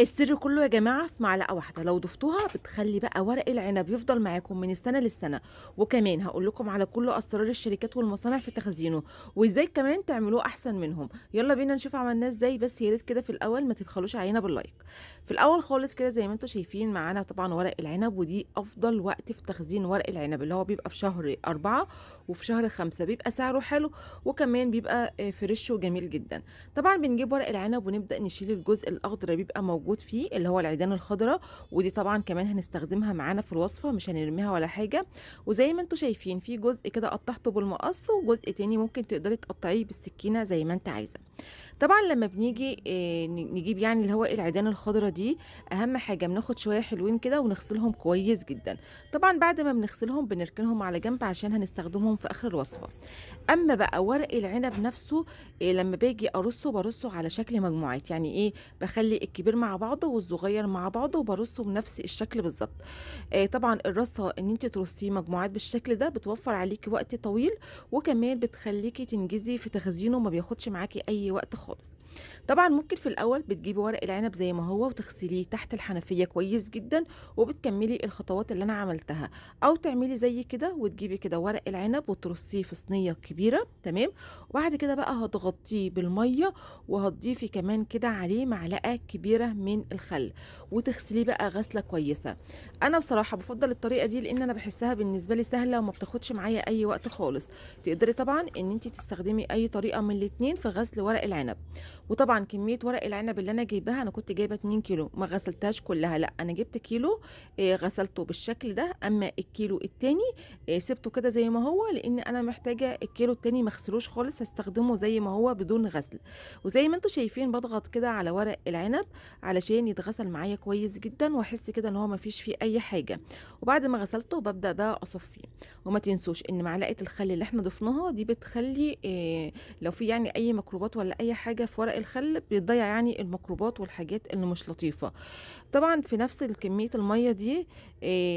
السر كله يا جماعه في معلقه واحده، لو ضفتوها بتخلي بقى ورق العنب يفضل معاكم من السنه للسنه. وكمان هقول لكم على كل اسرار الشركات والمصانع في تخزينه وازاي كمان تعملوه احسن منهم. يلا بينا نشوف عملناه ازاي، بس يا ريت كده في الاول ما تبخلوش علينا باللايك. في الاول خالص كده زي ما انتم شايفين معانا طبعا ورق العنب، ودي افضل وقت في تخزين ورق العنب اللي هو بيبقى في شهر 4 وفي شهر 5، بيبقى سعره حلو وكمان بيبقى فريش وجميل جدا. طبعا بنجيب ورق العنب ونبدا نشيل الجزء الاخضر اللي بيبقى موجود فيه اللي هو العيدان الخضراء، ودي طبعا كمان هنستخدمها معانا في الوصفه، مش هنرميها ولا حاجه. وزي ما انتم شايفين في جزء كده قطعته بالمقص وجزء تاني ممكن تقدري تقطعيه بالسكينه زي ما انت عايزه. طبعا لما بنيجي نجيب يعني اللي هو العيدان الخضراء دي، اهم حاجه بناخد شويه حلوين كده ونغسلهم كويس جدا. طبعا بعد ما بنغسلهم بنركنهم على جنب عشان هنستخدمهم في اخر الوصفه. اما بقى ورق العنب نفسه لما باجي ارصه برصه على شكل مجموعات، يعني ايه، بخلي الكبير مع بعضه والصغير مع بعضه وبرصه بنفس الشكل بالظبط. طبعا الرصه ان انت ترصيه مجموعات بالشكل ده بتوفر عليكي وقت طويل، وكمان بتخليكي تنجزي في تخزينه وما بياخدش معاكي اي وقت خالص. طبعا ممكن في الاول بتجيبي ورق العنب زي ما هو وتغسليه تحت الحنفيه كويس جدا، وبتكملي الخطوات اللي انا عملتها، او تعملي زي كده وتجيبي كده ورق العنب وترصيه في صينيه كبيره، تمام. وبعد كده بقى هتغطيه بالميه وهتضيفي كمان كده عليه معلقه كبيره من الخل وتغسليه بقى غسله كويسه. انا بصراحه بفضل الطريقه دي لان انا بحسها بالنسبه لي سهله وما بتاخدش معايا اي وقت خالص. تقدري طبعا ان انت تستخدمي اي طريقه من الاثنين في غسل ورق العنب. وطبعا كميه ورق العنب اللي انا جايباها، انا كنت جايبه 2 كيلو، ما غسلتهاش كلها، لا انا جبت كيلو غسلته بالشكل ده. اما الكيلو التاني سبته كده زي ما هو لان انا محتاجه الكيلو التاني ما اغسلوش خالص، هستخدمه زي ما هو بدون غسل. وزي ما انتم شايفين بضغط كده على ورق العنب علشان يتغسل معايا كويس جدا واحس كده ان هو ما فيش فيه اي حاجه. وبعد ما غسلته ببدا بقى اصفيه. وما تنسوش ان معلقه الخل اللي احنا ضفناها دي بتخلي لو في يعني اي ميكروبات ولا اي حاجه في ورق الخل بيضيع يعني الميكروبات والحاجات اللي مش لطيفه. طبعا في نفس الكميه الميه دي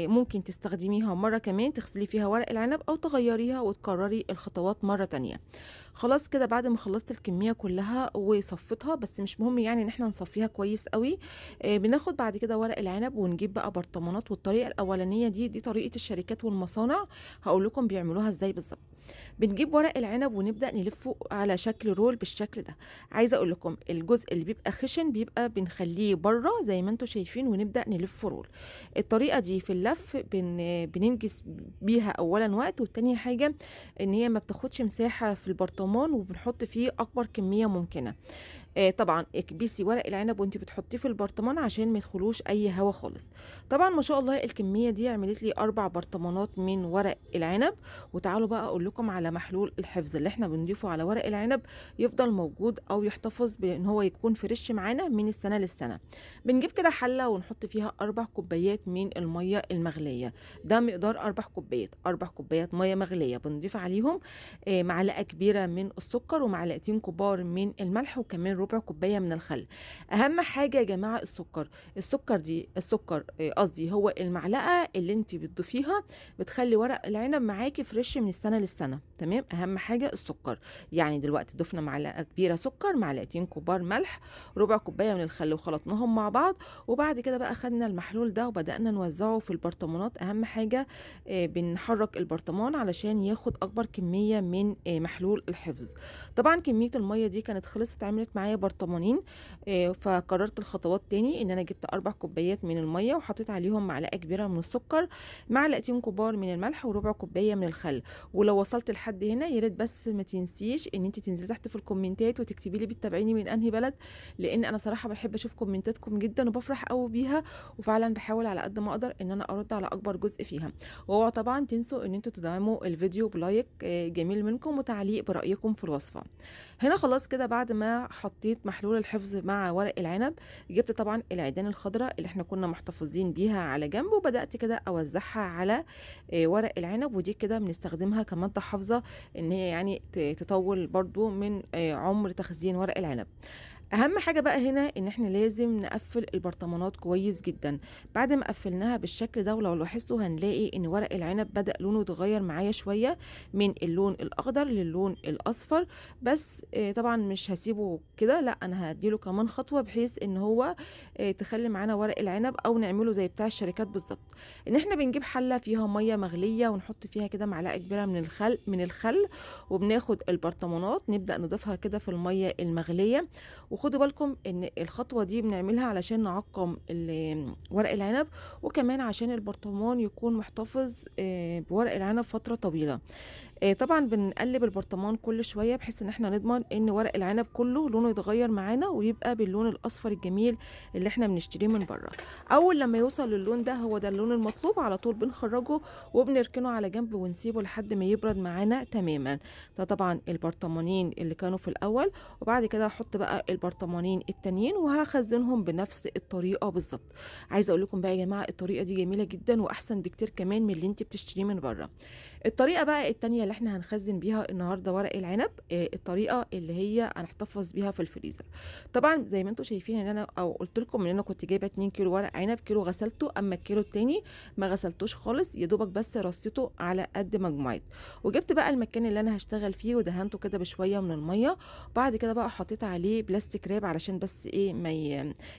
ممكن تستخدميها مره كمان تغسلي فيها ورق العنب او تغيريها وتكرري الخطوات مره تانية. خلاص كده بعد ما خلصت الكميه كلها وصفتها، بس مش مهم يعني ان احنا نصفيها كويس قوي. بناخد بعد كده ورق العنب ونجيب بقى برطمانات، والطريقه الاولانيه دي طريقه الشركات والمصانع، هقول لكم بيعملوها ازاي بالظبط. بنجيب ورق العنب ونبدا نلفه على شكل رول بالشكل ده. عايزه اقول لكم الجزء اللي بيبقى خشن بيبقى بنخليه بره زي ما انتم شايفين ونبدا نلفه رول. الطريقه دي في اللف بننجز بيها اولا وقت، والتانية حاجه ان هي ما بتاخدش مساحه في البرطمان وبنحط فيه اكبر كميه ممكنه. طبعا اكبسي ورق العنب وانت بتحطيه في البرطمان عشان ما يدخلوش اي هوا خالص. طبعا ما شاء الله الكميه دي عملت لي 4 برطمانات من ورق العنب. وتعالوا بقى اقول لكم على محلول الحفظ اللي احنا بنضيفه على ورق العنب يفضل موجود او يحتفظ بان هو يكون فريش معانا من السنه للسنه. بنجيب كده حله ونحط فيها 4 كوبايات من الميه المغليه، ده مقدار 4 كوبايات. 4 كوبايات ميه مغليه بنضيف عليهم معلقه كبيره من السكر ومعلقتين كبار من الملح وكمان ربع كوبايه من الخل. اهم حاجه يا جماعه السكر. السكر قصدي هو المعلقه اللي انت بتضيفيها بتخلي ورق العنب معاكي فريش من السنه للسنه، تمام. اهم حاجه السكر، يعني دلوقتي ضفنا معلقه كبيره سكر، معلقتين كبار ملح، ربع كوبايه من الخل، وخلطناهم مع بعض. وبعد كده بقى خدنا المحلول ده وبدانا نوزعه في البرطمانات. اهم حاجه بنحرك البرطمان علشان ياخد اكبر كميه من محلول الحفظ. طبعا كميه الميه دي كانت خلصت، عملت معايا برطمانين، فكررت الخطوات تاني. ان انا جبت 4 كوبايات من الميه وحطيت عليهم معلقه كبيره من السكر، معلقتين كبار من الملح، وربع كوبايه من الخل. ولو وصلت لحد هنا يا ريت بس ما تنسيش ان انت تنزلي تحت في الكومنتات وتكتبي لي بتتابعيني من انهي بلد، لان انا صراحه بحب اشوف كومنتاتكم جدا وبفرح قوي بيها، وفعلا بحاول على قد ما اقدر ان انا ارد على اكبر جزء فيها. واوعوا طبعا تنسوا ان انتوا تدعموا الفيديو بلايك جميل منكم وتعليق برايكم في الوصفه. هنا خلاص كده بعد ما حطيت محلول الحفظ مع ورق العنب، جبت طبعا العيدان الخضراء اللي احنا كنا محتفظين بيها على جنب وبدات كده اوزعها على ورق العنب. ودي كده بنستخدمها كماده حافظه ان هي يعني تطول برضو من عمر تخزين ورق العنب. اهم حاجه بقى هنا ان احنا لازم نقفل البرطمانات كويس جدا. بعد ما قفلناها بالشكل ده ولو لاحظتوا هنلاقي ان ورق العنب بدأ لونه يتغير معايا شويه من اللون الاخضر للون الاصفر، بس طبعا مش هسيبه كده، لا انا هديله كمان خطوه بحيث ان هو تخلي معانا ورق العنب او نعمله زي بتاع الشركات بالظبط، ان احنا بنجيب حله فيها ميه مغليه ونحط فيها كده معلقه كبيره من الخل وبناخد البرطمانات نبدأ نضيفها كده في الميه المغليه. وخدوا بالكم ان الخطوه دي بنعملها علشان نعقم ورق العنب وكمان عشان البرطمان يكون محتفظ بورق العنب فتره طويله. طبعا بنقلب البرطمان كل شويه بحيث ان احنا نضمن ان ورق العنب كله لونه يتغير معانا ويبقى باللون الاصفر الجميل اللي احنا بنشتريه من بره. اول لما يوصل للون ده هو ده اللون المطلوب، على طول بنخرجه وبنركنه على جنب ونسيبه لحد ما يبرد معانا تماما. ده طبعا البرطمانين اللي كانوا في الاول، وبعد كده هحط بقى البرطمانين التانيين وهخزنهم بنفس الطريقه بالظبط. عايزه اقول لكم بقى يا جماعه الطريقه دي جميله جدا واحسن بكتير كمان من اللي انت بتشتريه من بره. الطريقه بقى التانيه اللي احنا هنخزن بيها النهارده ورق العنب، الطريقه اللي هي هنحتفظ بيها في الفريزر. طبعا زي ما انتم شايفين ان انا او قلت لكم ان انا كنت جايبه 2 كيلو ورق عنب، كيلو غسلته، اما الكيلو التاني ما غسلتوش خالص، يا دوبك بس رصيته على قد ما جمعت. وجبت بقى المكان اللي انا هشتغل فيه ودهنته كده بشويه من الميه، بعد كده بقى حطيت عليه بلاستيك راب علشان بس ايه ما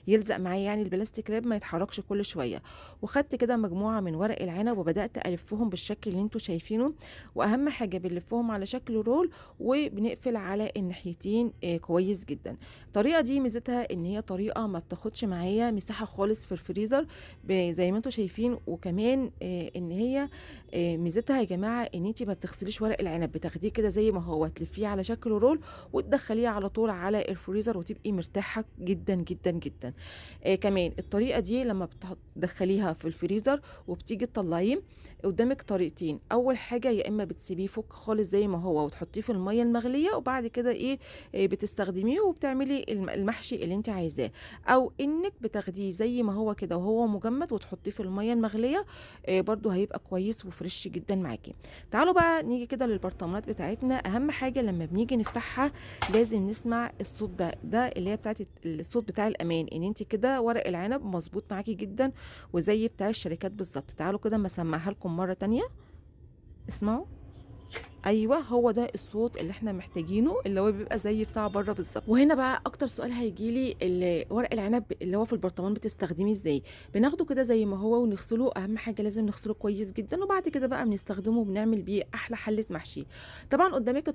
يلزق معايا، يعني البلاستيك راب ما يتحركش كل شويه. وخدت كده مجموعه من ورق العنب وبدات الفهم بالشكل اللي انتم شايفينه، واهم حاجه بنلفهم على شكل رول وبنقفل على الناحيتين كويس جدا. الطريقه دي ميزتها ان هي طريقه ما بتاخدش معايا مساحه خالص في الفريزر زي ما انتم شايفين، وكمان ان هي ميزتها يا جماعه ان انت ما بتغسليش ورق العنب، بتاخديه كده زي ما هو تلفيه على شكل رول وتدخليه على طول على الفريزر وتبقي مرتاحه جدا جدا جدا. كمان الطريقه دي لما بتدخليها في الفريزر وبتيجي تطلعيه قدامك طريقتين، اول حاجه يا اما بتسيبيه فك خالص زي ما هو وتحطيه في الميه المغليه وبعد كده ايه بتستخدميه وبتعملي المحشي اللي انت عايزاه، او انك بتاخديه زي ما هو كده وهو مجمد وتحطيه في الميه المغليه برده هيبقى كويس وفريش جدا معاكي. تعالوا بقى نيجي كده للبرطمانات بتاعتنا. اهم حاجه لما بنيجي نفتحها لازم نسمع الصوت ده اللي هي بتاعت الصوت بتاع الامان، ان انت كده ورق العنب مظبوط معاكي جدا وزي بتاع الشركات بالظبط. تعالوا كده اما اسمعها لكم مره تانيه، اسمعوا. ايوه هو ده الصوت اللي احنا محتاجينه اللي هو بيبقى زي بتاع بره بالظبط. وهنا بقى اكتر سؤال هيجيلي، ورق العنب اللي هو في البرطمان بتستخدميه ازاي؟ بناخده كده زي ما هو ونغسله، اهم حاجه لازم نغسله كويس جدا، وبعد كده بقى بنستخدمه وبنعمل بيه احلى حله محشي. طبعا قدامك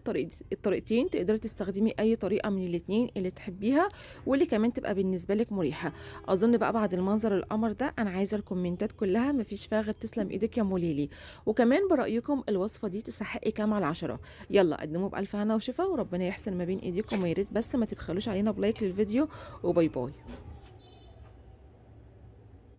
الطريقتين، تقدري تستخدمي اي طريقه من الاثنين اللي تحبيها واللي كمان تبقى بالنسبه لك مريحه. اظن بقى بعد المنظر القمر ده انا عايزه الكومنتات كلها، مفيش فيها غير تسلم ايدك يا موليلي، وكمان برايكم الوصفه دي تستحق كام على 10؟ يلا قدموا بألف هنا وشفا، وربنا يحسن ما بين ايديكم، وياريت بس ما تبخلوش علينا بلايك للفيديو، وباي باي.